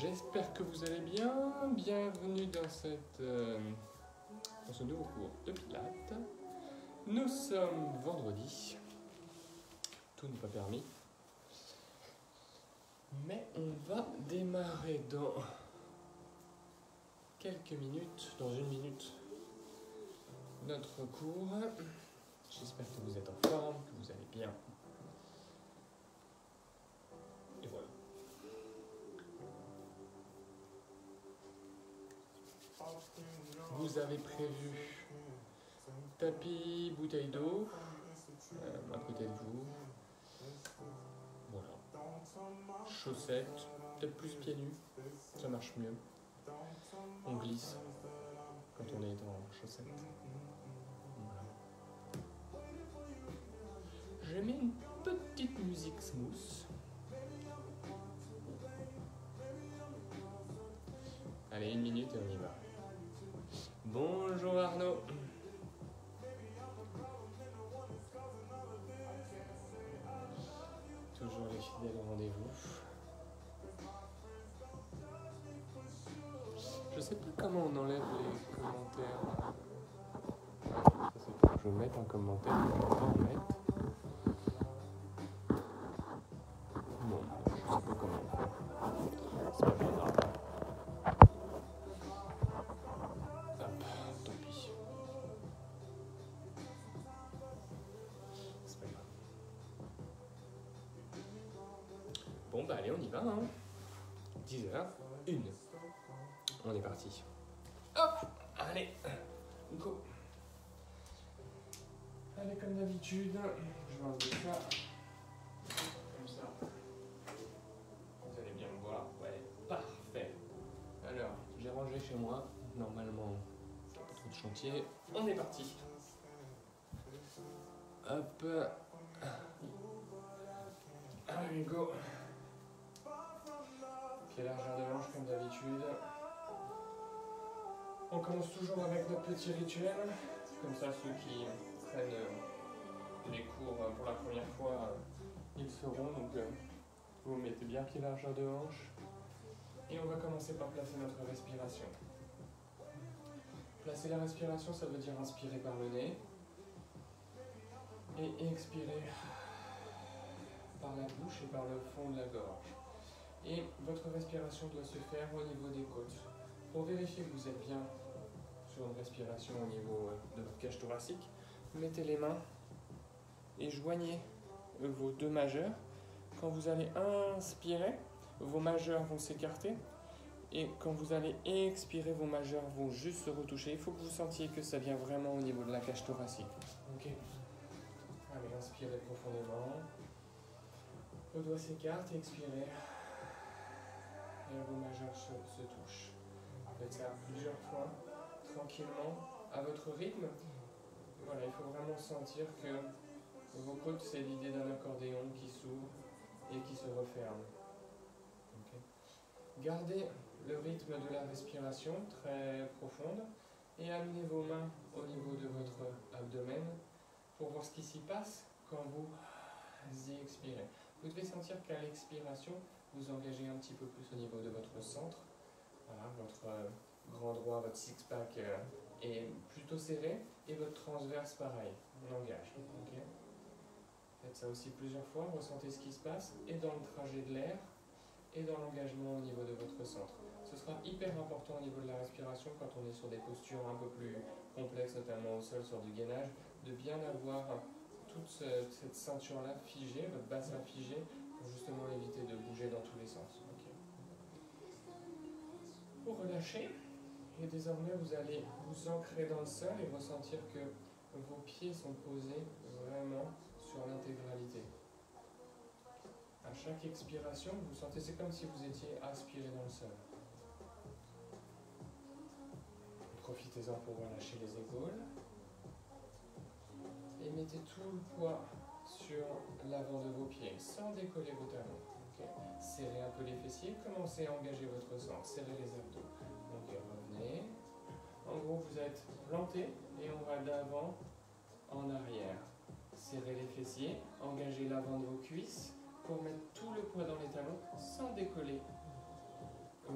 J'espère que vous allez bien. Bienvenue dans, ce nouveau cours de Pilates. Nous sommes vendredi. Tout n'est pas permis. Mais on va démarrer dans quelques minutes, dans une minute, notre cours. J'espère que vous êtes en forme, que vous allez bien. Et voilà. Vous avez prévu tapis, bouteille d'eau, à côté de vous. Voilà. Chaussettes, peut-être plus pieds nus, ça marche mieux. On glisse quand on est en chaussettes. Voilà. Je mets une petite musique smooth. Allez, une minute et on y va. Bonjour Arnaud. Toujours les fidèles au rendez-vous. Je sais pas comment on enlève les commentaires. Ça, c'est pour que je mette un commentaire, je vais pas en mettre. Bon, je sais pas comment. C'est pas grave. Bon bah allez, on y va, hein. 10h01. On est parti. Hop, allez, go. Allez, comme d'habitude, je vais enlever ça. Comme ça. Vous allez bien me voir. Ouais, parfait. Alors, j'ai rangé chez moi. Normalement, pas trop de chantier. On est parti. Hop. Allez, go. Largeur de hanche comme d'habitude. On commence toujours avec notre petit rituel. Comme ça, ceux qui prennent les cours pour la première fois, ils seront. Donc, vous mettez bien pied largeur de hanche. Et on va commencer par placer notre respiration. Placer la respiration, ça veut dire inspirer par le nez. Et expirer par la bouche et par le fond de la gorge. Et votre respiration doit se faire au niveau des côtes. Pour vérifier que vous êtes bien sur une respiration au niveau de votre cage thoracique, mettez les mains et joignez vos deux majeurs. Quand vous allez inspirer, vos majeurs vont s'écarter. Et quand vous allez expirer, vos majeurs vont juste se retoucher. Il faut que vous sentiez que ça vient vraiment au niveau de la cage thoracique. Ok. Allez, inspirez profondément. Le doigt s'écarte et expirez. Et vos majeurs se touchent. Faites ça plusieurs fois, tranquillement, à votre rythme. Voilà, il faut vraiment sentir que vos côtes, c'est l'idée d'un accordéon qui s'ouvre et qui se referme. Okay. Gardez le rythme de la respiration très profonde et amenez vos mains au niveau de votre abdomen pour voir ce qui s'y passe quand vous y expirez. Vous devez sentir qu'à l'expiration, vous engagez un petit peu plus au niveau de votre centre. Voilà, votre grand droit, votre six-pack est plutôt serré et votre transverse pareil, on engage. Okay. Faites ça aussi plusieurs fois, ressentez ce qui se passe et dans le trajet de l'air et dans l'engagement au niveau de votre centre. Ce sera hyper important au niveau de la respiration quand on est sur des postures un peu plus complexes, notamment au sol, sur du gainage, de bien avoir toute cette ceinture-là figée, votre bassin figé, pour justement éviter de bouger dans tous les sens. Okay. Pour relâcher, et désormais vous allez vous ancrer dans le sol et ressentir que vos pieds sont posés vraiment sur l'intégralité. À chaque expiration, vous sentez, c'est comme si vous étiez aspiré dans le sol. Profitez-en pour relâcher les épaules. Et mettez tout le poids sur l'avant de vos pieds, sans décoller vos talons. Okay. Serrez un peu les fessiers, commencez à engager votre sang, serrez les abdos. Donc revenez. En gros, vous êtes planté et on va d'avant en arrière. Serrez les fessiers, engagez l'avant de vos cuisses pour mettre tout le poids dans les talons sans décoller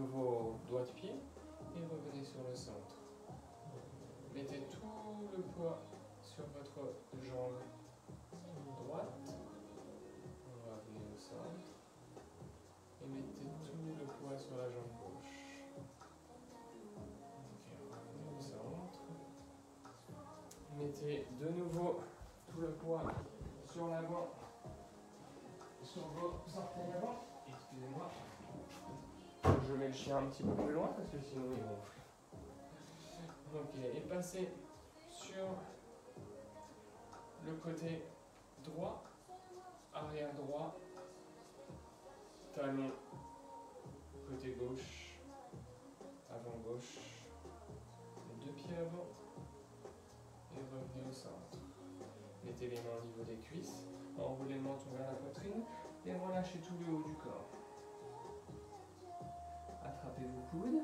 vos doigts de pied et revenez sur le centre. Mettez tout le poids sur votre jambe droite. Revenez au centre. Et mettez tout le poids sur la jambe gauche. Ok, revenez au centre. Mettez de nouveau tout le poids sur l'avant, sur vos orteils avant. Excusez-moi. Je mets le chien un petit peu plus loin parce que sinon il ronfle. Ok, et passez sur le côté droit, arrière droit, talon, côté gauche, avant gauche, les deux pieds avant, et revenez au centre. Mettez les mains au niveau des cuisses, enroulez le menton vers la poitrine et relâchez tout le haut du corps. Attrapez vos coudes.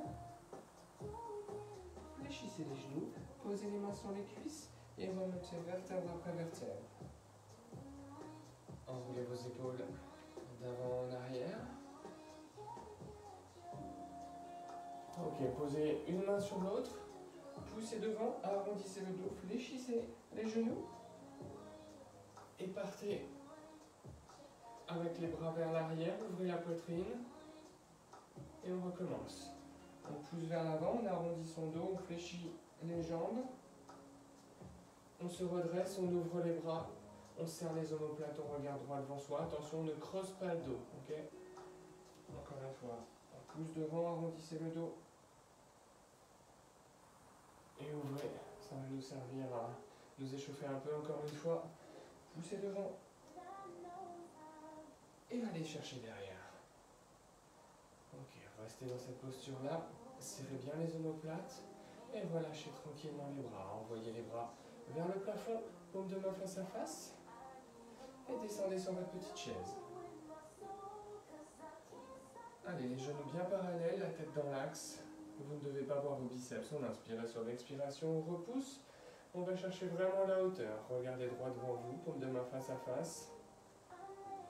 Fléchissez les genoux, posez les mains sur les cuisses et remontez vertèbre après vertèbre. Enroulez vos épaules d'avant en arrière. Ok, posez une main sur l'autre, poussez devant, arrondissez le dos, fléchissez les genoux et partez avec les bras vers l'arrière, ouvrez la poitrine et on recommence. On pousse vers l'avant, on arrondit son dos, on fléchit les jambes, on se redresse, on ouvre les bras, on serre les omoplates, on regarde droit devant soi. Attention, on ne creuse pas le dos, ok? Encore une fois, on pousse devant, arrondissez le dos et ouvrez. Ça va nous servir à nous échauffer un peu encore une fois. Poussez devant et allez chercher derrière. Ok, restez dans cette posture-là, serrez bien les omoplates et relâchez tranquillement les bras. Envoyez les bras vers le plafond, paume de main face à face et descendez sur votre petite chaise. Allez, les genoux bien parallèles, la tête dans l'axe. Vous ne devez pas voir vos biceps, on inspire et sur l'expiration, on repousse. On va chercher vraiment la hauteur. Regardez droit devant vous, paume de main face à face.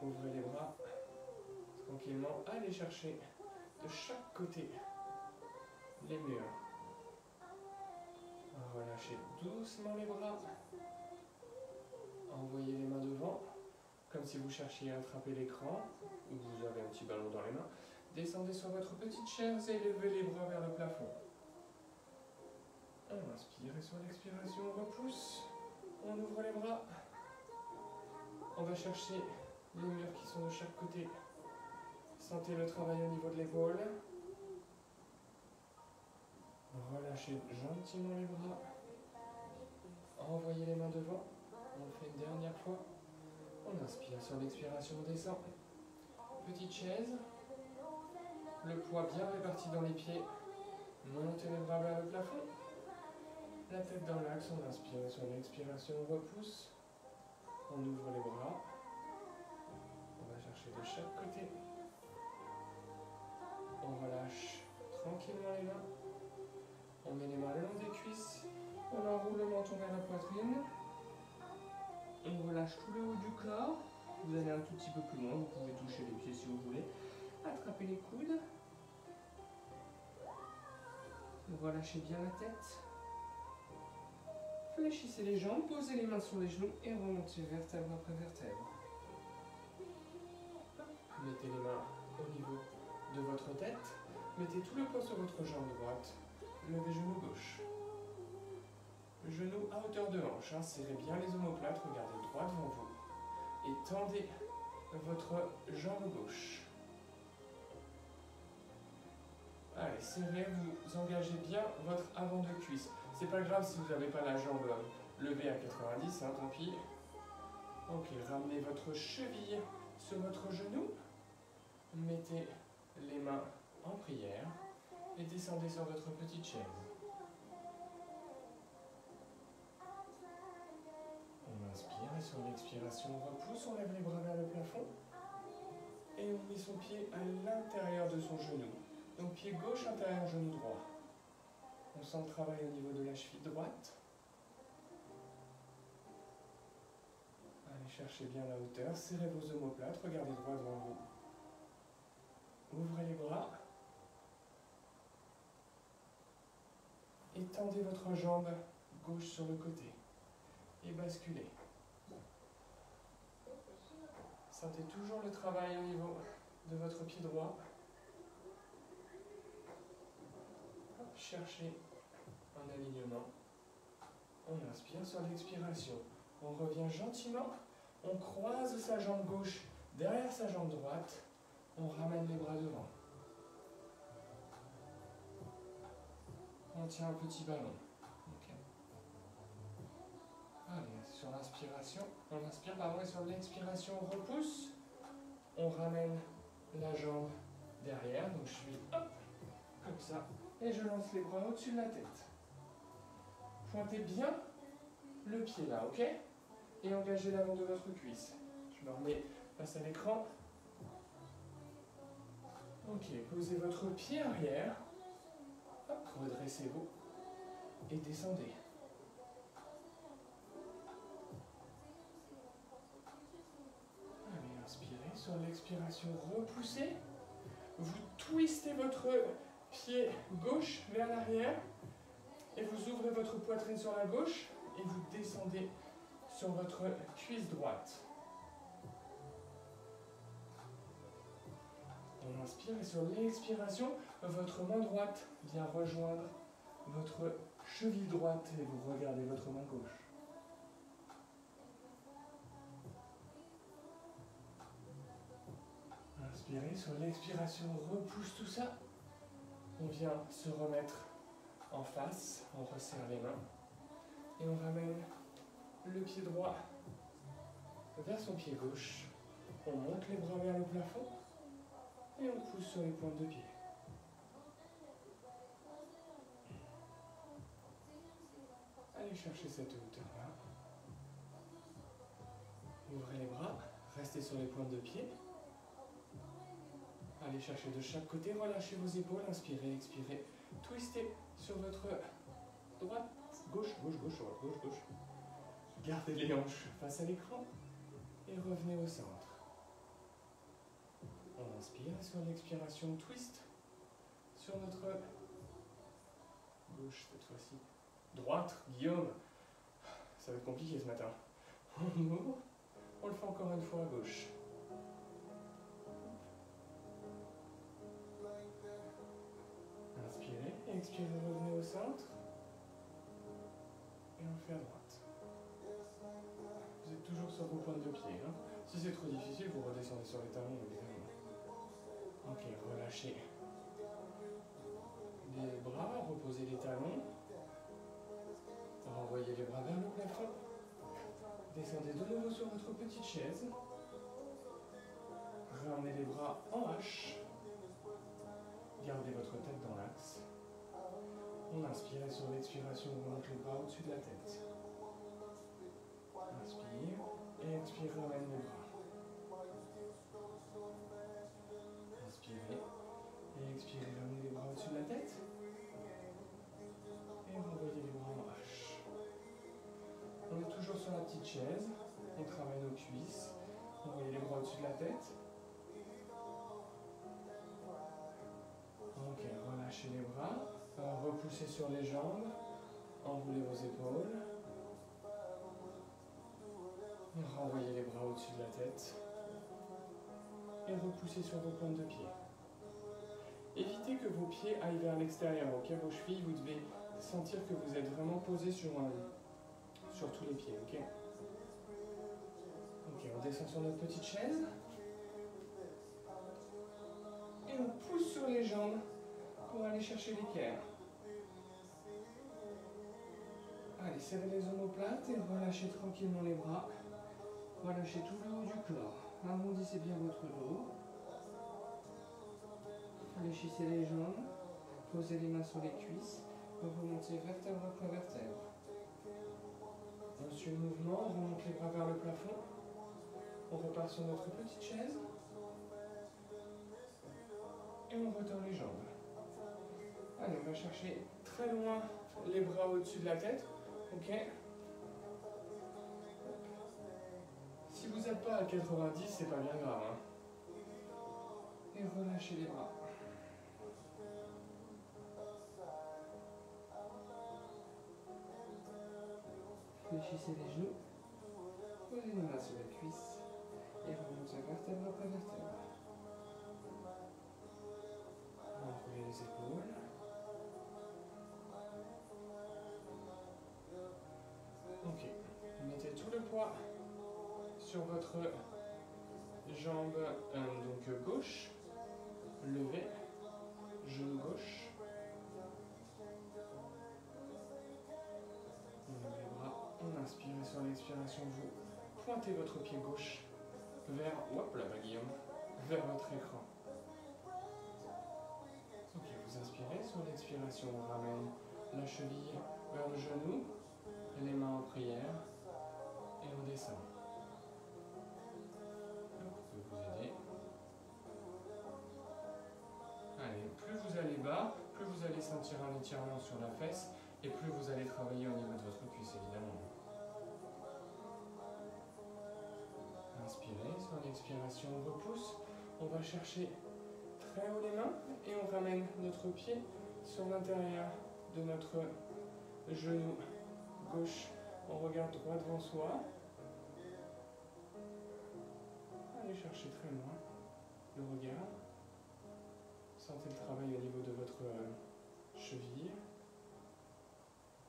Ouvrez les bras tranquillement, allez chercher de chaque côté les murs. Relâchez doucement les bras. Envoyez les mains devant, comme si vous cherchiez à attraper l'écran, ou vous avez un petit ballon dans les mains. Descendez sur votre petite chaise et élevez les bras vers le plafond. On inspire et sur l'expiration, on repousse. On ouvre les bras. On va chercher les murs qui sont de chaque côté. Sentez le travail au niveau de l'épaule. Relâchez gentiment les bras. Envoyez les mains devant. On le fait une dernière fois. On inspire sur l'expiration, on descend. Petite chaise. Le poids bien réparti dans les pieds. Montez les bras vers le plafond. La tête dans l'axe, on inspire sur l'expiration, on repousse. On ouvre les bras. On va chercher de chaque côté. On relâche tranquillement les mains. On met les mains le long des cuisses. On enroule le menton vers la poitrine. On relâche tout le haut du corps. Vous allez un tout petit peu plus loin. Vous pouvez toucher les pieds si vous voulez. Attrapez les coudes. Relâchez bien la tête. Fléchissez les jambes. Posez les mains sur les genoux et remontez vertèbre après vertèbre. Mettez les mains au niveau de votre tête, mettez tout le poids sur votre jambe droite, levez genou gauche. Genou à hauteur de hanche, serrez bien les omoplates, regardez droit devant vous. Et tendez votre jambe gauche. Allez, serrez, vous engagez bien votre avant de cuisse. C'est pas grave si vous n'avez pas la jambe levée à 90, tant pis. Ok, ramenez votre cheville sur votre genou. Mettez les mains en prière et descendez sur votre petite chaise. On inspire et sur l'expiration on repousse, on lève les bras vers le plafond et on met son pied à l'intérieur de son genou. Donc pied gauche, intérieur, genou droit. On sent le travail au niveau de la cheville droite. Allez, cherchez bien la hauteur, serrez vos omoplates, regardez droit devant vous. Ouvrez les bras, Étendez votre jambe gauche sur le côté et basculez. Sentez toujours le travail au niveau de votre pied droit. Cherchez un alignement. On inspire sur l'expiration. On revient gentiment. On croise sa jambe gauche derrière sa jambe droite. On ramène les bras devant. On tient un petit ballon. Okay. Allez, sur l'inspiration, on inspire pardon, et sur l'expiration, on repousse. On ramène la jambe derrière. Donc je suis hop, comme ça. Et je lance les bras au-dessus de la tête. Pointez bien le pied là, ok? Et engagez l'avant de votre cuisse. Je me remets face à l'écran. Ok, posez votre pied arrière. Hop, redressez-vous. Et descendez. Allez, inspirez. Sur l'expiration, repoussez. Vous twistez votre pied gauche vers l'arrière et vous ouvrez votre poitrine sur la gauche et vous descendez sur votre cuisse droite. On inspire et sur l'expiration, votre main droite vient rejoindre votre cheville droite et vous regardez votre main gauche. Inspirez, sur l'expiration, repousse tout ça. On vient se remettre en face, on resserre les mains et on ramène le pied droit vers son pied gauche. On monte les bras vers le plafond et on pousse sur les pointes de pied. Allez chercher cette hauteur-là. Ouvrez les bras, restez sur les pointes de pied. Allez chercher de chaque côté, relâchez vos épaules, inspirez, expirez, twistez sur votre droite, gauche, gauche, gauche, gauche, gauche. Gardez les hanches face à l'écran et revenez au centre. On inspire, sur l'expiration, twist sur notre gauche cette fois-ci. Droite, Guillaume, ça va être compliqué ce matin. On ouvre, on le fait encore une fois à gauche. Inspirez, expirez, revenez au centre. Et on fait à droite. Vous êtes toujours sur vos pointes de pied. Hein. Si c'est trop difficile, vous redescendez sur les talons. Évidemment. Ok, relâchez les bras, reposez les talons. Renvoyez les bras vers le plafond. Descendez de nouveau sur votre petite chaise. Ramenez les bras en H. Gardez votre tête dans l'axe. On inspire et sur l'expiration, on monte les bras au-dessus de la tête. Inspire et expire, ramène les bras. Inspirez et expirez, ramenez les bras au-dessus de la tête. Et renvoyez les bras en H. On est toujours sur la petite chaise. On travaille nos cuisses. Renvoyez les bras au-dessus de la tête. Ok, relâchez les bras, repoussez sur les jambes, enroulez vos épaules, renvoyez les bras au-dessus de la tête et repoussez sur vos pointes de pied. Évitez que vos pieds aillent vers l'extérieur, ok, vos chevilles, vous devez sentir que vous êtes vraiment posé sur tous les pieds, ok. Ok, on descend sur notre petite chaise. Et on pousse sur les jambes pour aller chercher l'équerre. Allez, serrez les omoplates et relâchez tranquillement les bras. Relâchez tout le haut du corps. Arrondissez bien votre dos. Fléchissez les jambes. Posez les mains sur les cuisses. Remontez vertèbre après vertèbre. On suit le mouvement, on remonte les bras vers le plafond. On repart sur notre petite chaise. Et on retend les jambes. Allez, on va chercher très loin les bras au-dessus de la tête. Ok. Si vous n'êtes pas à 90, c'est pas bien grave. Hein. Et relâchez les bras. Fléchissez les genoux, posez les mains sur les cuisses et remontez vertèbre après vertèbre. Enroulez les épaules. Ok, mettez tout le poids sur votre jambe donc gauche, levez, genou gauche, levez les bras, on inspire et sur l'expiration vous pointez votre pied gauche vers, hop là Guillaume, vers votre écran. Ok, vous inspirez, sur l'expiration on ramène la cheville vers le genou, les mains en prière et on descend. Vous aider. Allez, plus vous allez bas, plus vous allez sentir un étirement sur la fesse et plus vous allez travailler au niveau de votre cuisse évidemment. Inspirez, sur l'expiration on repousse, on va chercher très haut les mains et on ramène notre pied sur l'intérieur de notre genou gauche. On regarde droit devant soi. Cherchez très loin le regard, sentez le travail au niveau de votre cheville.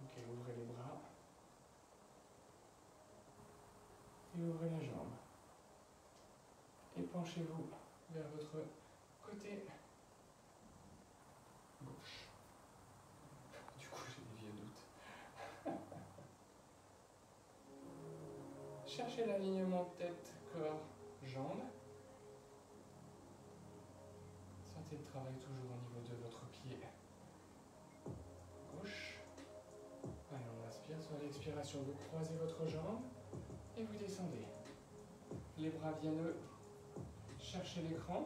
Ok, ouvrez les bras et ouvrez la jambe et penchez-vous vers votre côté gauche. Du coup j'ai des vieux doutes. Cherchez l'alignement tête corps jambes. Sentez le travail toujours au niveau de votre pied gauche. Allez, on inspire, sur l'expiration, vous croisez votre jambe et vous descendez. Les bras viennent chercher l'écran.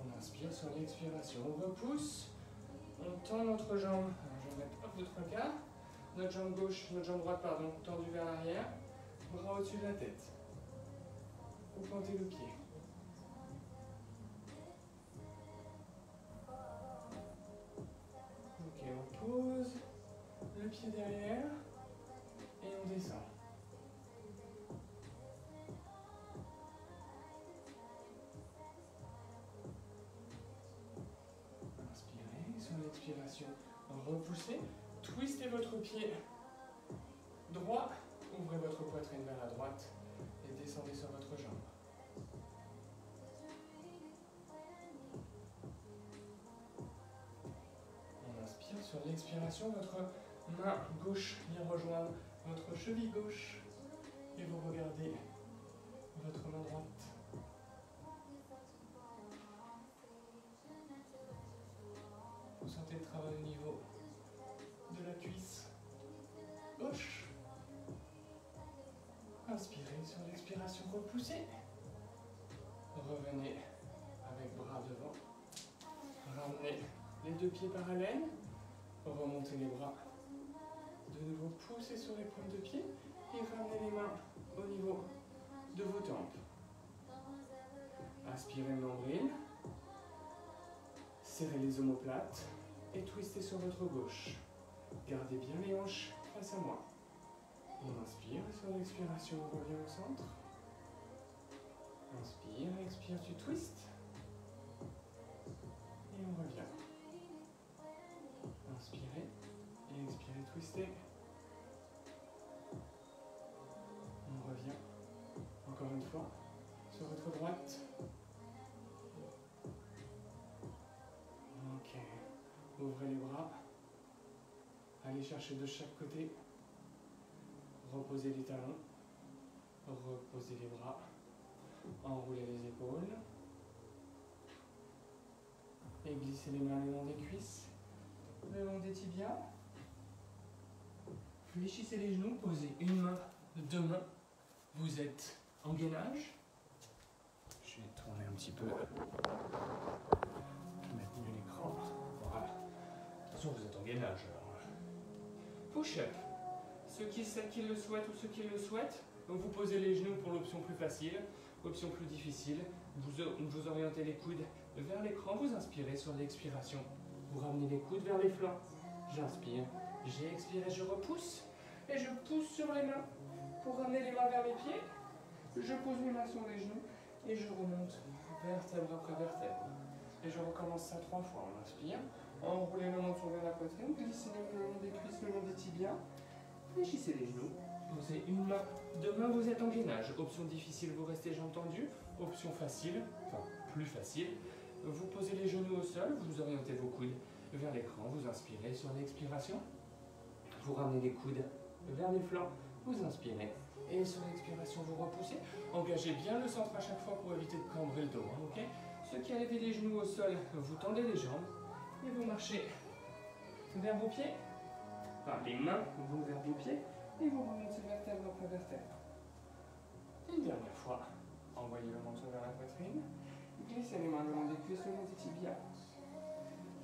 On inspire, sur l'expiration, on repousse, on tend notre jambe. Alors, je vais mettre hop de trois quarts. Notre jambe gauche, notre jambe droite, pardon, tendue vers l'arrière, bras au-dessus de la tête. Vous plantez le pied. Ok, on pose le pied derrière et on descend. Inspirez, sur l'expiration, repoussez. Twistez votre pied droit, ouvrez votre poitrine vers la droite et descendez sur votre jambe. On inspire, sur l'expiration, votre main gauche vient rejoindre votre cheville gauche et vous regardez votre main droite. Vous sentez le travail au niveau de la cuisse gauche. Inspirez, sur l'expiration, repoussez. Revenez avec bras devant. Ramenez les deux pieds parallèles. Remontez les bras. De nouveau, poussez sur les pointes de pied et ramenez les mains au niveau de vos tempes. Inspirez le nombril. Serrez les omoplates et twistez sur votre gauche. Gardez bien les hanches face à moi. On inspire, sur l'expiration, on revient au centre. Inspire, expire, tu twistes. Et on revient. Inspirez, et expirez, twistez. On revient. Encore une fois, sur votre droite. Ok. Ouvrez les bras. Allez chercher de chaque côté, reposez les talons, reposez les bras, enroulez les épaules et glissez les mains le long des cuisses, le long des tibias. Fléchissez les genoux, posez une main, deux mains, vous êtes en gainage. Je vais tourner un petit peu, je vais mettre mieux l'écran, voilà. De toute façon vous êtes en gainage. Push-up. Celles qui le souhaitent ou ceux qui le souhaitent, donc vous posez les genoux pour l'option plus facile, option plus difficile, vous orientez les coudes vers l'écran, vous inspirez sur l'expiration, Vous ramenez les coudes vers les flancs. J'inspire, j'expire et je repousse. Et je pousse sur les mains. Pour ramener les mains vers les pieds, je pose mes mains sur les genoux et je remonte vertèbre après vertèbre. Et je recommence ça 3 fois. On inspire, enroulez le menton vers la poitrine, glissez le long des cuisses, le long des tibias, fléchissez les genoux, posez une main. Demain, vous êtes en gainage. Option difficile, vous restez jambes tendues. Option facile, enfin plus facile, vous posez les genoux au sol, vous orientez vos coudes vers l'écran, vous inspirez sur l'expiration, vous ramenez les coudes vers les flancs, vous inspirez et sur l'expiration vous repoussez. Engagez bien le centre à chaque fois pour éviter de cambrer le dos, hein, ok? Ceux qui avaient les genoux au sol, vous tendez les jambes et vous marchez vers vos pieds, enfin les mains vont vers vos pieds et vous remontez vertèbre après vertèbre. Une dernière fois, envoyez le menton vers la poitrine, glissez les mains le long des cuisses, le long des tibias,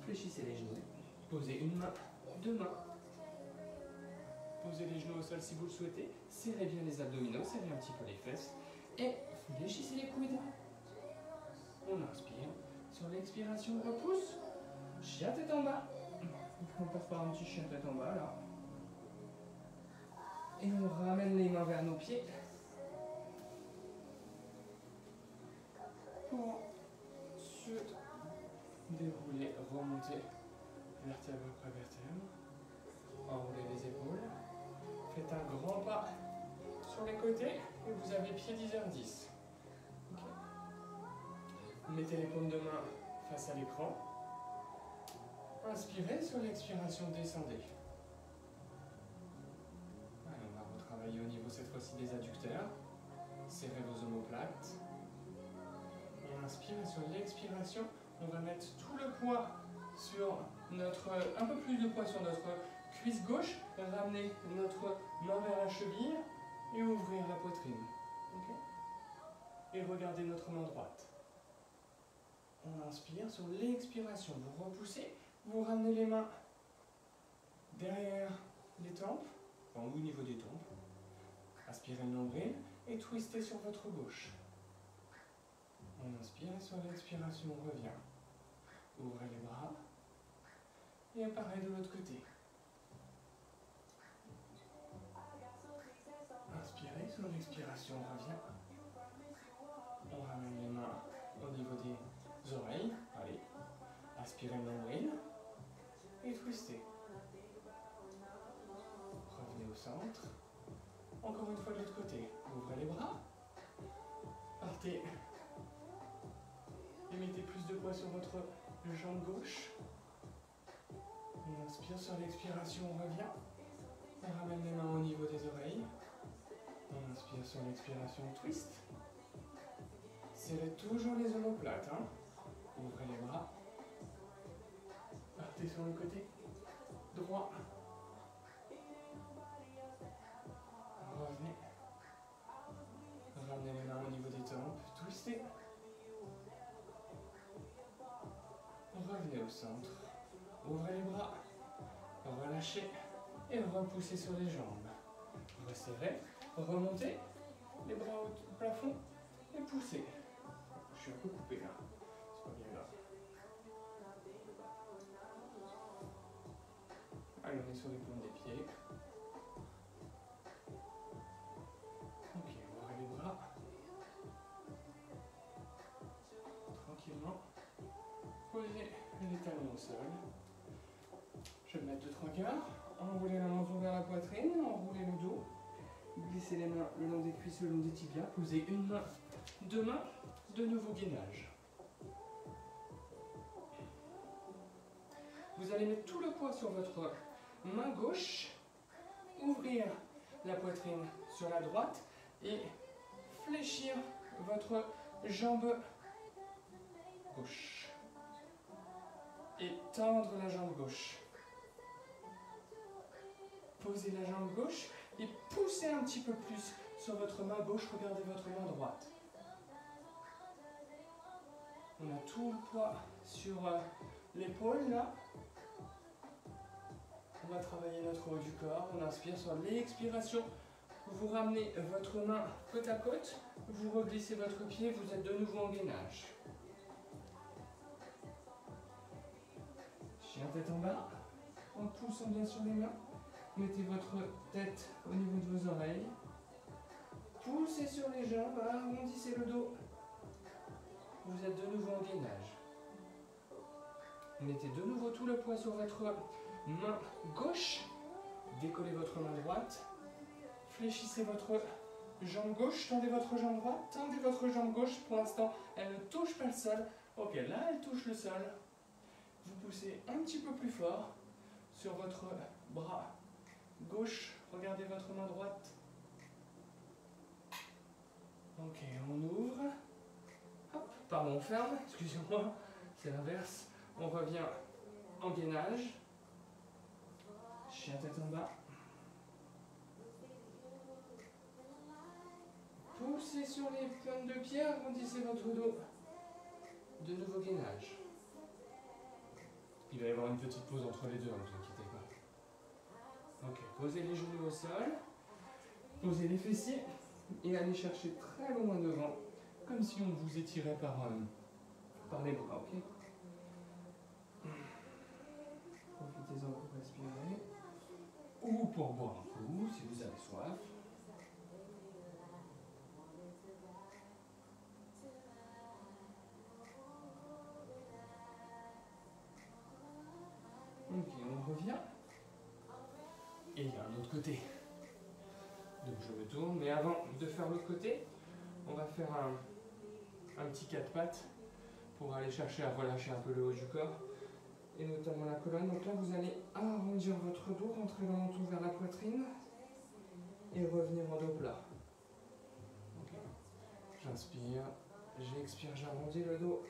fléchissez les genoux, posez une main, 2 mains. Posez les genoux au sol si vous le souhaitez, serrez bien les abdominaux, serrez un petit peu les fesses et fléchissez les coudes. On inspire, sur l'expiration on repousse, chien tête en bas. On passe par un petit chien tête en bas là. Et on ramène les mains vers nos pieds pour se dérouler, remonter vertèbre après vertèbre, enrouler les épaules. Faites un grand pas sur les côtés et vous avez pied 10h10. Okay. Mettez les paumes de main face à l'écran. Inspirez, sur l'expiration, descendez. Allez, on va retravailler au niveau cette fois-ci des adducteurs. Serrez vos omoplates. On inspire et sur l'expiration, on va mettre tout le poids sur notre... un peu plus de poids sur notre... cuisse gauche, ramenez notre main vers la cheville et ouvrir la poitrine. Okay. Et regardez notre main droite. On inspire, sur l'expiration, vous repoussez, vous ramenez les mains derrière les tempes, enfin, au niveau des tempes. Aspirez le nombril et twistez sur votre gauche. On inspire, sur l'expiration, on revient. Ouvrez les bras et pareil de l'autre côté. Sur l'expiration, on revient. On ramène les mains au niveau des oreilles. Allez, aspirez le nombril et twistez. Revenez au centre. Encore une fois de l'autre côté. Ouvrez les bras. Partez. Et mettez plus de poids sur votre jambe gauche. On inspire, sur l'expiration, on revient. On ramène les mains au niveau des oreilles. On inspire, sur l'expiration, twist. Serrez toujours les omoplates. Hein. Ouvrez les bras. Partez sur le côté droit. Revenez. Ramenez les mains au niveau des tempes. Twistez. Revenez au centre. Ouvrez les bras. Relâchez. Et repoussez sur les jambes. Resserrez. Remontez, les bras au plafond et poussez. Je suis un peu coupé là, c'est pas bien grave. Allez, on est sur les paumes des pieds. Ok, ouvrez les bras. Tranquillement. Posez les talons au sol. Je vais me mettre 2 3/4. Enroulez la menton vers la poitrine, enroulez le dos. Glissez les mains le long des cuisses, le long des tibias. Posez une main, 2 mains, de nouveau gainage. Vous allez mettre tout le poids sur votre main gauche, ouvrir la poitrine sur la droite et fléchir votre jambe gauche. Et tendre la jambe gauche. Posez la jambe gauche. Et poussez un petit peu plus sur votre main gauche, regardez votre main droite. On a tout le poids sur l'épaule là. On va travailler notre haut du corps, on inspire, sur l'expiration. Vous ramenez votre main côte à côte, vous reglissez votre pied, vous êtes de nouveau en gainage. Chien la tête en bas, en poussant bien sur les mains. Mettez votre tête au niveau de vos oreilles. Poussez sur les jambes, arrondissez le dos. Vous êtes de nouveau en gainage. Mettez de nouveau tout le poids sur votre main gauche. Décollez votre main droite. Fléchissez votre jambe gauche, tendez votre jambe droite, tendez votre jambe gauche. Pour l'instant, elle ne touche pas le sol. Ok, là, elle touche le sol. Vous poussez un petit peu plus fort sur votre bras gauche. Regardez votre main droite. Ok, on ouvre. Hop, pardon, on ferme. Excusez-moi, c'est l'inverse. On revient en gainage. Chien tête en bas. Poussez sur les pointes de pied, arrondissez votre dos. De nouveau gainage. Il va y avoir une petite pause entre les deux, ne vous inquiétez pas. Ok, posez les genoux au sol. Posez les fessiers. Et allez chercher très loin devant. Comme si on vous étirait par les bras, ok? Profitez-en pour respirer. Ou pour boire un coup, si vous avez soif. Ok, on revient. Et il y a un autre côté. Donc je me tourne, mais avant de faire l'autre côté, on va faire un petit quatre pattes pour aller chercher à relâcher un peu le haut du corps et notamment la colonne. Donc là, vous allez arrondir votre dos, rentrer le menton vers la poitrine et revenir en dos plat. Okay. J'inspire, j'expire, j'arrondis le dos,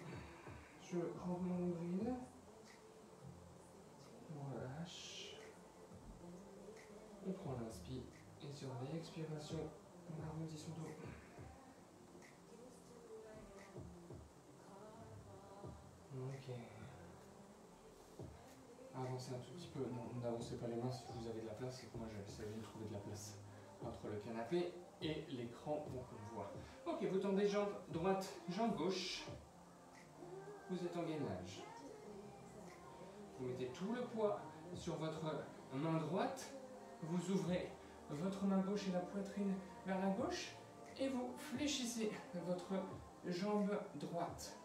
je rentre mon nombril. On relâche, on prend l'inspire et sur l'expiration, on arrondit son dos. Ok. Avancez un tout petit peu, non, n'avancez pas les mains si vous avez de la place, c'est que moi j'essaie de trouver de la place entre le canapé et l'écran pour qu'on voit. Ok, vous tendez jambe droite, jambe gauche, vous êtes en gainage. Vous mettez tout le poids sur votre main droite, vous ouvrez votre main gauche et la poitrine vers la gauche et vous fléchissez votre jambe droite.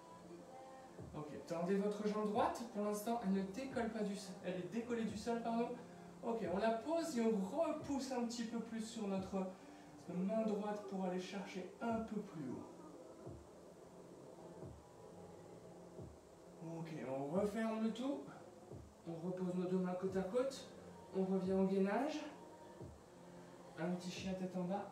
Ok, tendez votre jambe droite, pour l'instant elle ne décolle pas du sol, elle est décollée du sol, pardon. Ok, on la pose et on repousse un petit peu plus sur notre main droite pour aller chercher un peu plus haut. Ok, on referme le tout. On repose nos deux mains côte à côte, on revient en gainage, un petit chien tête en bas.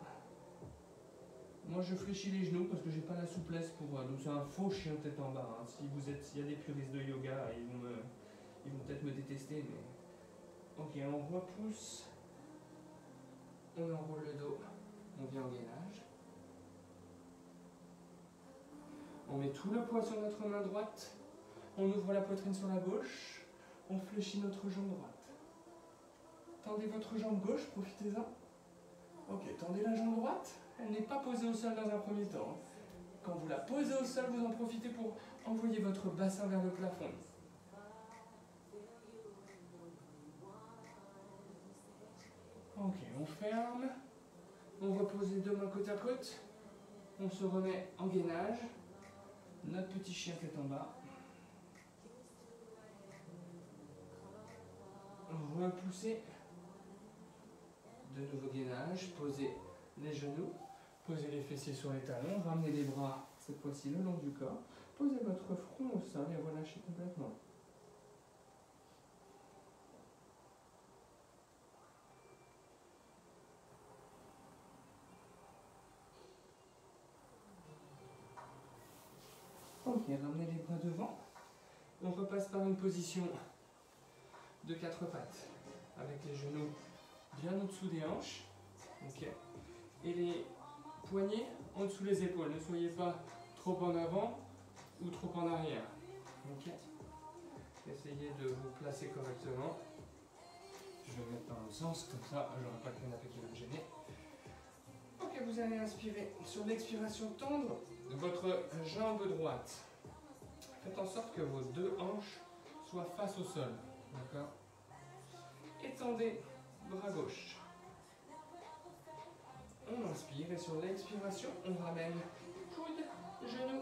Moi je fléchis les genoux parce que j'ai pas la souplesse pour... Donc c'est un faux chien tête en bas, hein. Si vous êtes, s'il y a des puristes de yoga, ils vont peut-être me détester, mais... Ok, on repousse, on enroule le dos, on vient en gainage. On met tout le poids sur notre main droite, on ouvre la poitrine sur la gauche. On fléchit notre jambe droite. Tendez votre jambe gauche, profitez-en. Ok, tendez la jambe droite. Elle n'est pas posée au sol dans un premier temps. Quand vous la posez au sol, vous en profitez pour envoyer votre bassin vers le plafond. Ok, on ferme. On repose les deux mains côte à côte. On se remet en gainage. Notre petit chien tête en bas. Repoussez, de nouveau gainage, posez les genoux, posez les fessiers sur les talons, ramenez les bras cette fois-ci le long du corps, posez votre front au sol et relâchez complètement. Ok, ramenez les bras devant, on repasse par une position de quatre pattes, avec les genoux bien au-dessous des hanches, okay. Et les poignets en dessous des épaules. Ne soyez pas trop en avant ou trop en arrière. Okay. Essayez de vous placer correctement. Je vais mettre dans le sens, comme ça j'aurai pas le canapé qui va me gêner. Ok, vous allez inspirer. Sur l'expiration, tendre votre jambe droite. Faites en sorte que vos deux hanches soient face au sol. D'accord. Étendez, bras gauche. On inspire et sur l'expiration, on ramène coude, genou.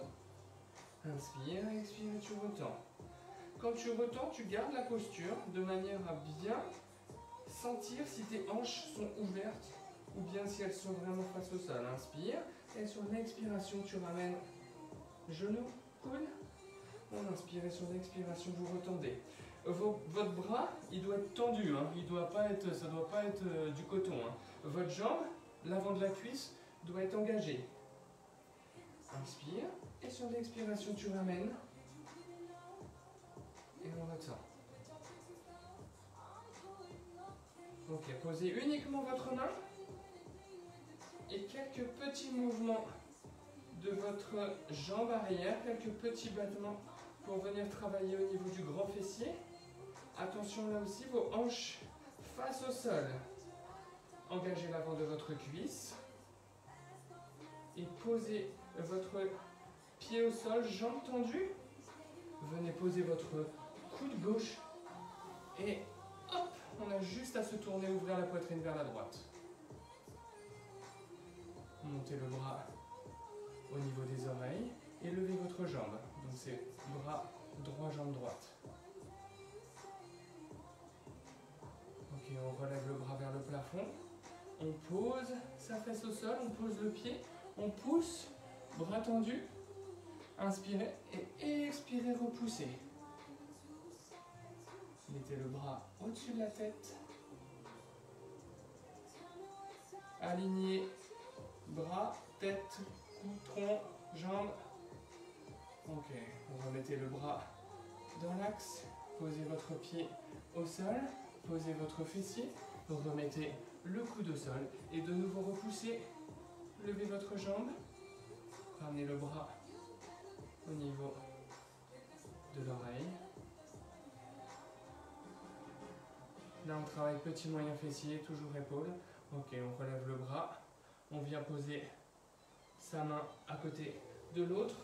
Inspire, expire et tu retends. Quand tu retends, tu gardes la posture de manière à bien sentir si tes hanches sont ouvertes ou bien si elles sont vraiment face au sol. Inspire et sur l'expiration, tu ramènes genou, coude. On inspire et sur l'expiration, vous retendez. Votre bras, il doit être tendu, hein. Ça ne doit pas être du coton. Hein. Votre jambe, l'avant de la cuisse, doit être engagé. Inspire et sur l'expiration, tu ramènes. Et on retient. Ok, posez uniquement votre main et quelques petits mouvements de votre jambe arrière, quelques petits battements pour venir travailler au niveau du grand fessier. Attention là aussi, vos hanches face au sol. Engagez l'avant de votre cuisse et posez votre pied au sol, jambe tendue. Venez poser votre coude gauche et hop, on a juste à se tourner, ouvrir la poitrine vers la droite. Montez le bras au niveau des oreilles et levez votre jambe. Donc c'est bras droit, jambe droite. Ok, on relève le bras vers le plafond. On pose sa fesse au sol, on pose le pied, on pousse, bras tendu. Inspirez et expirez, repoussez. Mettez le bras au-dessus de la tête. Alignez bras, tête, cou, tronc, jambes. Ok, on remettez le bras dans l'axe. Posez votre pied au sol. Posez votre fessier. Remettez le coude au sol. Et de nouveau repoussez. Levez votre jambe. Ramenez le bras au niveau de l'oreille. Là, on travaille petit, moyen fessier, toujours épaule. Ok, on relève le bras. On vient poser sa main à côté de l'autre.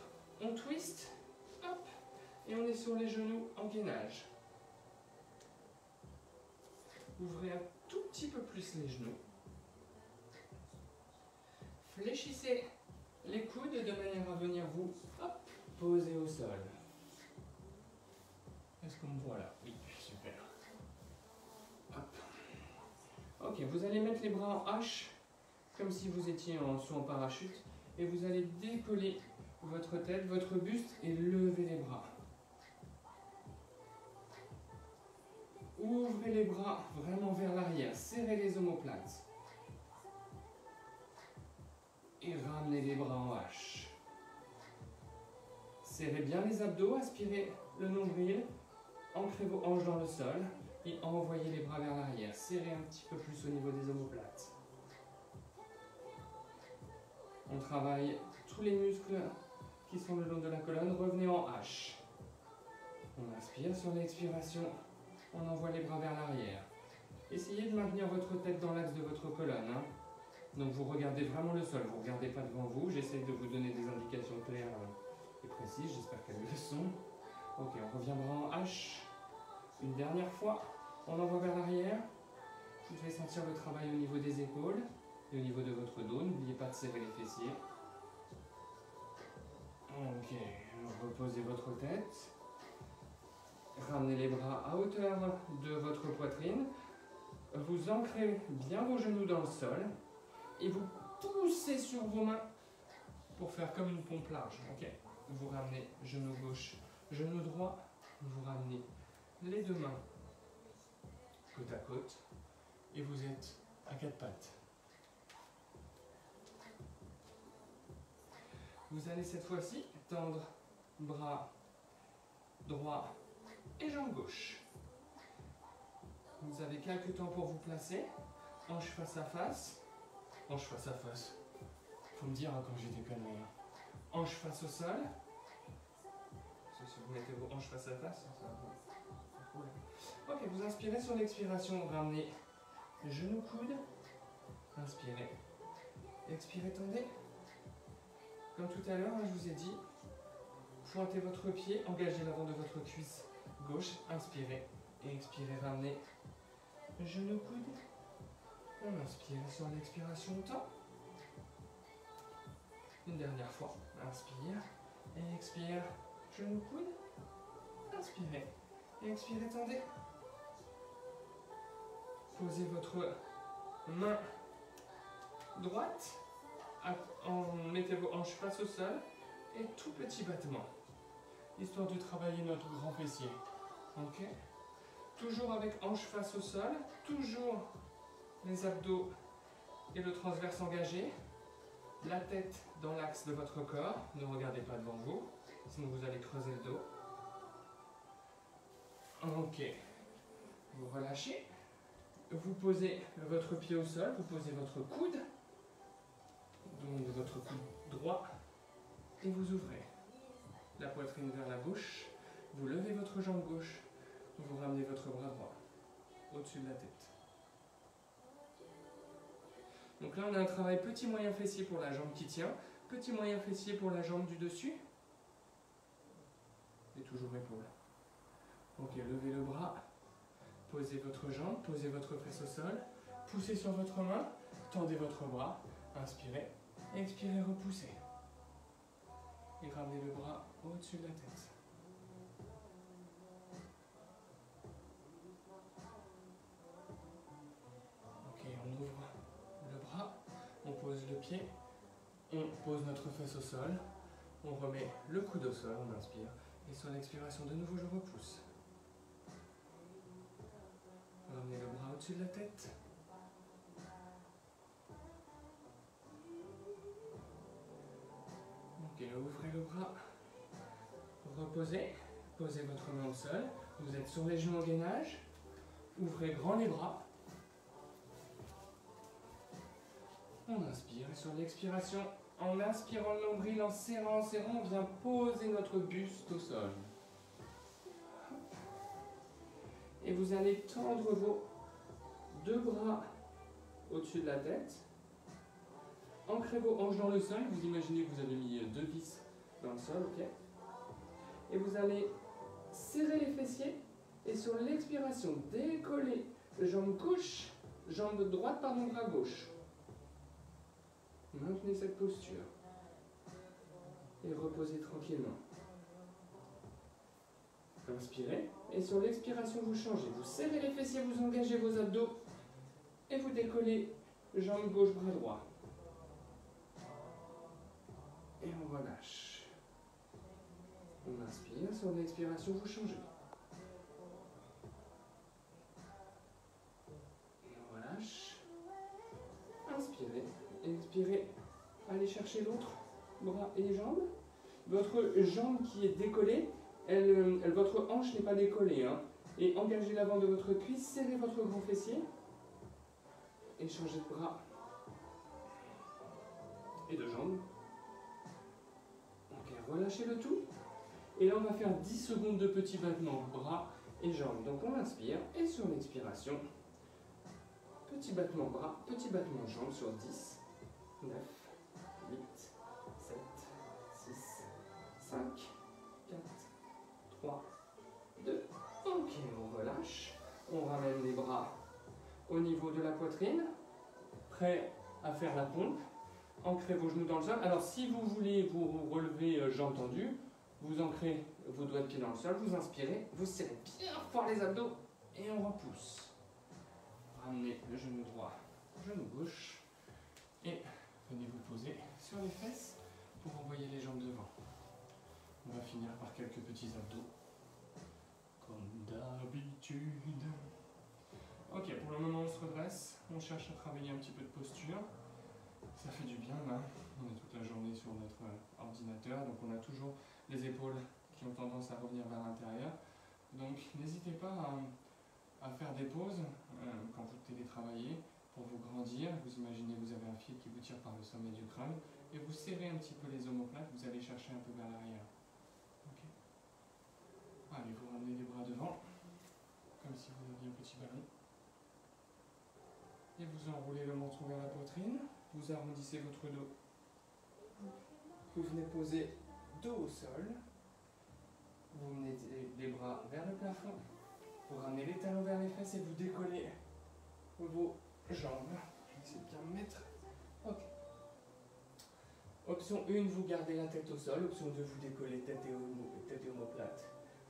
On twist. Hop. Et on est sur les genoux en gainage. Ouvrez un tout petit peu plus les genoux. Fléchissez les coudes de manière à venir vous hop, poser au sol. Est-ce qu'on me voit là? Oui, super. Hop. Ok, vous allez mettre les bras en H, comme si vous étiez en saut en parachute, et vous allez décoller votre tête, votre buste, et lever les bras. Ouvrez les bras vraiment vers l'arrière, serrez les omoplates. Et ramenez les bras en H. Serrez bien les abdos, aspirez le nombril, ancrez vos hanches dans le sol et envoyez les bras vers l'arrière. Serrez un petit peu plus au niveau des omoplates. On travaille tous les muscles qui sont le long de la colonne. Revenez en H. On inspire sur l'expiration. On envoie les bras vers l'arrière. Essayez de maintenir votre tête dans l'axe de votre colonne. Hein. Donc vous regardez vraiment le sol, vous ne regardez pas devant vous. J'essaye de vous donner des indications claires et précises, j'espère qu'elles le sont. Ok, on reviendra en H une dernière fois. On envoie vers l'arrière. Vous devez sentir le travail au niveau des épaules et au niveau de votre dos. N'oubliez pas de serrer les fessiers. Ok, reposez votre tête. Ramenez les bras à hauteur de votre poitrine. Vous ancrez bien vos genoux dans le sol. Et vous poussez sur vos mains pour faire comme une pompe large. Ok. Vous ramenez genou gauche, genou droit. Vous ramenez les deux mains côte à côte. Et vous êtes à quatre pattes. Vous allez cette fois-ci tendre bras droit et jambe gauche. Vous avez quelques temps pour vous placer. Hanche face à face. Hanche face à face. Faut me dire hein, quand j'ai des conneries. Hanche face au sol. Si vous mettez vos hanches face à face, ça va. Ok, vous inspirez sur l'expiration, ramenez genou coude. Inspirez. Expirez, tendez. Comme tout à l'heure, hein, je vous ai dit, pointez votre pied, engagez l'avant de votre cuisse gauche, inspirez et expirez, ramenez genou coude. On inspire sur l'expiration, temps. Une dernière fois, inspire et expire, genou coude. Inspirez, expirez, tendez. Posez votre main droite, mettez vos hanches face au sol et tout petit battement, histoire de travailler notre grand fessier. Ok? Toujours avec hanches face au sol, toujours les abdos et le transverse engagé, la tête dans l'axe de votre corps, ne regardez pas devant vous, sinon vous allez creuser le dos. Ok, vous relâchez, vous posez votre pied au sol, vous posez votre coude, donc votre coude droit, et vous ouvrez la poitrine vers la bouche, vous levez votre jambe gauche, vous ramenez votre bras droit au-dessus de la tête. Donc là on a un travail petit moyen fessier pour la jambe qui tient, petit moyen fessier pour la jambe du dessus, et toujours épaule. Ok, levez le bras, posez votre jambe, posez votre fesse au sol, poussez sur votre main, tendez votre bras, inspirez, expirez, repoussez. Et ramenez le bras au-dessus de la tête. Ok, on ouvre le bras, on pose le pied, on pose notre fesse au sol, on remet le coude au sol, on inspire, et sur l'expiration de nouveau je repousse. Ramenez le bras au-dessus de la tête. Ok, ouvrez le bras. Reposez. Posez votre main au sol. Vous êtes sur les genoux en gainage. Ouvrez grand les bras. On inspire. Et sur l'expiration, en inspirant le nombril, en serrant, on vient poser notre buste au sol. Et vous allez tendre vos deux bras au-dessus de la tête. Ancrez vos hanches dans le sol. Vous imaginez que vous avez mis deux vis dans le sol, ok? Et vous allez serrer les fessiers. Et sur l'expiration, décoller jambe gauche, jambe droite, pardon, bras gauche. Maintenez cette posture. Et reposez tranquillement. Inspirez, et sur l'expiration vous changez, vous serrez les fessiers, vous engagez vos abdos et vous décollez jambe gauche, bras droit. Et on relâche. On inspire, sur l'expiration vous changez. Et on relâche. Inspirez, expirez, allez chercher l'autre bras et jambe. Votre jambe qui est décollée, votre hanche n'est pas décollée, hein, et engagez l'avant de votre cuisse, serrez votre grand fessier et changez de bras et de jambe. Ok, relâchez le tout et là on va faire 10 secondes de petits battements bras et jambes. Donc on inspire et sur l'expiration petit battement bras, petit battement jambes sur 10, 9, 8, 7, 6, 5, 4, 3, 2, ok, on relâche, on ramène les bras au niveau de la poitrine, prêt à faire la pompe, ancrez vos genoux dans le sol. Alors si vous voulez vous relever jambes tendues, vous ancrez vos doigts de pied dans le sol, vous inspirez, vous serrez bien fort les abdos et on repousse. Ramenez le genou droit, genou gauche et venez vous poser sur les fesses pour envoyer les jambes devant. On va finir par quelques petits abdos, comme d'habitude. Ok, pour le moment on se redresse, on cherche à travailler un petit peu de posture. Ça fait du bien là, on est toute la journée sur notre ordinateur, donc on a toujours les épaules qui ont tendance à revenir vers l'intérieur. Donc n'hésitez pas à faire des pauses quand vous télétravaillez pour vous grandir. Vous imaginez vous avez un fil qui vous tire par le sommet du crâne et vous serrez un petit peu les omoplates, vous allez chercher un peu vers l'arrière. Allez, vous ramenez les bras devant, comme si vous aviez un petit ballon. Et vous enroulez le menton vers la poitrine, vous arrondissez votre dos. Vous venez poser dos au sol, vous menez les bras vers le plafond Vous ramenez les talons vers les fesses et vous décollez vos jambes. Je vais bien me mettre. Ok. Option 1, vous gardez la tête au sol. Option 2, vous décollez tête et omoplate.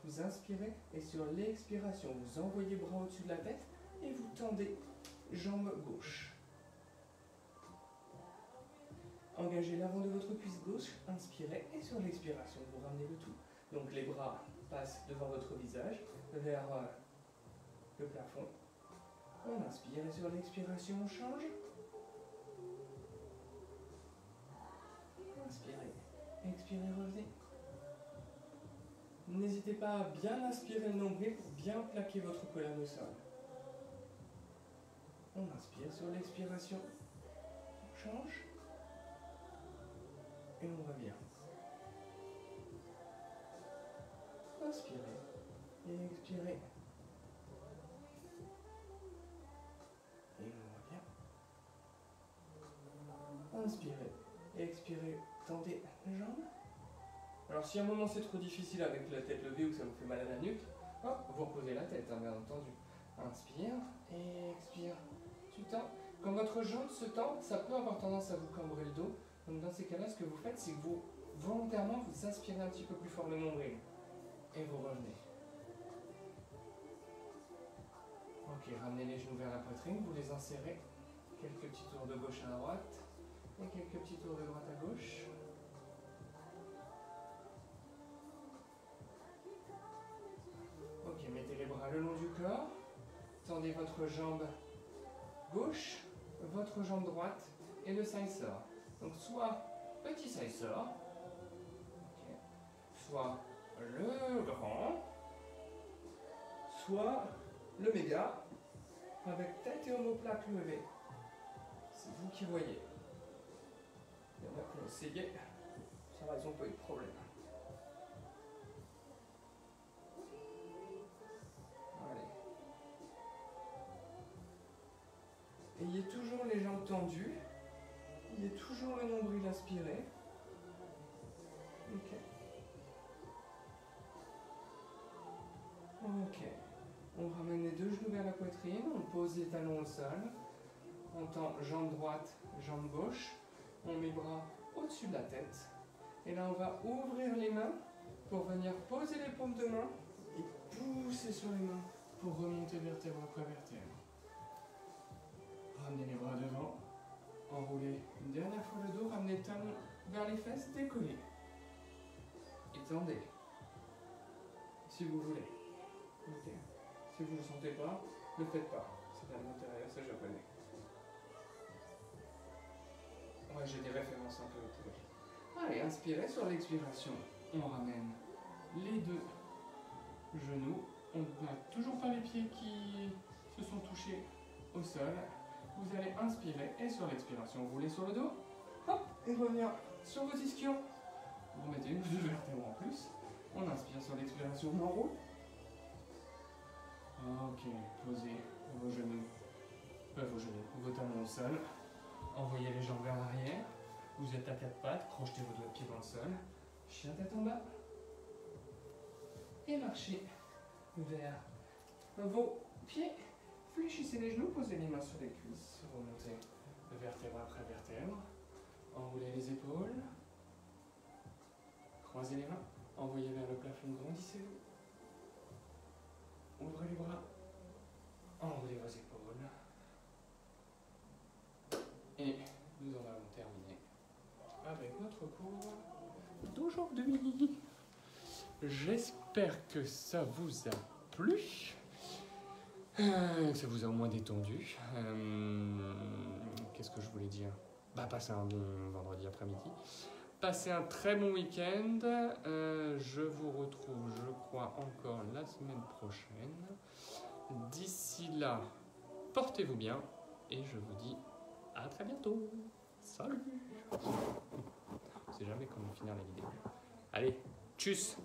Vous inspirez et sur l'expiration, vous envoyez bras au-dessus de la tête et vous tendez jambe gauche. Engagez l'avant de votre cuisse gauche, inspirez et sur l'expiration, vous ramenez le tout. Donc les bras passent devant votre visage, vers le plafond. On inspire et sur l'expiration, on change. Inspirez, expirez, revenez. N'hésitez pas à bien inspirer le nombril pour bien plaquer votre colonne au sol. On inspire sur l'expiration, on change et on revient. Inspirez et expirez. Et on revient. Inspirez, expirez, tendez les jambes. Alors si à un moment c'est trop difficile avec la tête levée ou que ça vous fait mal à la nuque, hop, vous reposez la tête, hein, bien entendu. Inspire, expire, tu tends. Quand votre jambe se tend, ça peut avoir tendance à vous cambrer le dos. Donc dans ces cas-là, ce que vous faites, c'est que vous, volontairement, vous aspirez un petit peu plus fort le nombril. Et vous revenez. Ok, ramenez les genoux vers la poitrine, vous les insérez. Quelques petits tours de gauche à droite. Et quelques petits tours de droite à gauche. Mettez les bras le long du corps, tendez votre jambe gauche, votre jambe droite et le side sort. Donc soit petit side sort, okay, soit le grand, soit le méga, avec tête et omoplate levée. C'est vous qui voyez. Il y en a qui ont essayé, ça va, ils n'ont pas eu de problème. Ayez toujours les jambes tendues. Ayez toujours le nombril inspiré. Ok. Ok. On ramène les deux genoux vers la poitrine. On pose les talons au sol. On tend jambe droite, jambe gauche. On met bras au-dessus de la tête. Et là, on va ouvrir les mains pour venir poser les paumes de main et pousser sur les mains pour remonter vertèbre après vertèbre. Ramenez les bras devant, enroulez une dernière fois le dos, ramenez le talon vers les fesses, décollez. Et tendez, si vous voulez. Okay. Si vous ne le sentez pas, ne le faites pas. C'est à l'intérieur, c'est japonais. Ouais, j'ai des références un peu étranges. Allez, inspirez sur l'expiration. On ramène les deux genoux. On n'a toujours pas les pieds qui se sont touchés au sol. Vous allez inspirer et sur l'expiration, roulez sur le dos, hop, et revenir sur vos ischions. Vous mettez une ou deux vertèbres en plus. On inspire sur l'expiration, on enroule. Ok, posez vos genoux, vos talons au sol. Envoyez les jambes vers l'arrière. Vous êtes à quatre pattes, crochetez vos doigts de pied dans le sol. Chien tête en bas. Et marchez vers vos pieds. Fléchissez les genoux, posez les mains sur les cuisses, remontez vertèbre après vertèbre, enroulez les épaules, croisez les mains, envoyez vers le plafond, grandissez-vous, ouvrez les bras, enroulez vos épaules, et nous en avons terminé avec notre cours d'aujourd'hui. J'espère que ça vous a plu. Ça vous a au moins détendu. Qu'est-ce que je voulais dire? Bah, passez un bon vendredi après-midi. Passez un très bon week-end. Je vous retrouve, je crois, encore la semaine prochaine. D'ici là, portez-vous bien. Et je vous dis à très bientôt. Salut. On ne sait jamais comment finir la vidéo. Allez, tchuss.